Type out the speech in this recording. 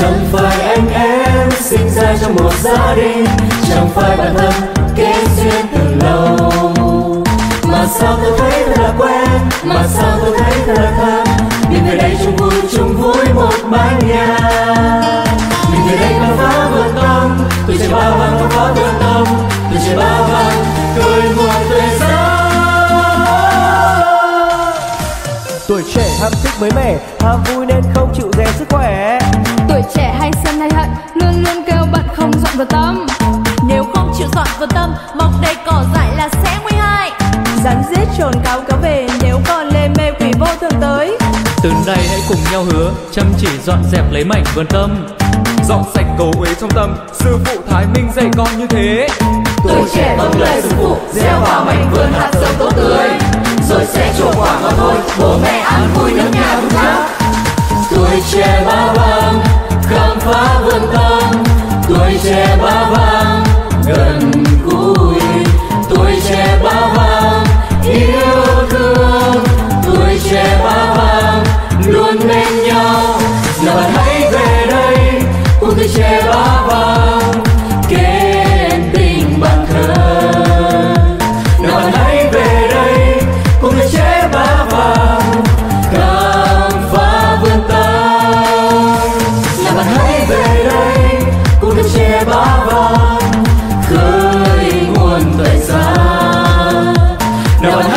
Chẳng phải anh em sinh ra trong một gia đình, chẳng phải bạn thân kết duyên từ lâu. Mà sao tôi thấy thật là quen, mà sao tôi thấy thật là thân. Mình về đây chung vui một mái nhà. Mình về đây khám phá vườn tâm, tuổi trẻ Ba Vàng khám phá vườn tâm, tuổi trẻ Ba Vàng cười buồn tươi sáng. Tuổi trẻ ham thích mới mẻ, ham vui nên không chịu rèn sức khỏe. Tuổi trẻ hay sân hay hận, luôn luôn kêu bận không dọn vào tâm. Nếu không chịu dọn vào tâm, mọc đầy cỏ dại là sẽ nguy hại. Rắn giết trồn cáo cá về, nếu còn lê mê quỷ vô thường tới. Từ nay hãy cùng nhau hứa, chăm chỉ dọn dẹp lấy mảnh vườn tâm, dọn sạch cấu uế trong tâm. Sư phụ Thái Minh dạy con như thế. Tuổi trẻ vâng lời sư phụ, gieo vào mảnh vườn hạt giống tốt tươi, rồi sẽ trổ quả ngon thôi, bố mẹ ăn vui nước nhà cũng khác. Tuổi trẻ Ba Vàng khám phá vườn tâm, tuổi trẻ Ba Vàng gần gũi, tuổi trẻ Ba Vàng yêu thương, tuổi trẻ Ba Vàng luôn bên nhau. Giờ bạn hãy về đây cùng tuổi trẻ Ba Vàng kết tình bạn thân. Giờ bạn hãy về đây cùng tuổi trẻ Ba Vàng khám phá vườn tâm. Giờ bạn hãy về đây cùng tuổi trẻ Ba Vàng khơi nguồn tuổi già.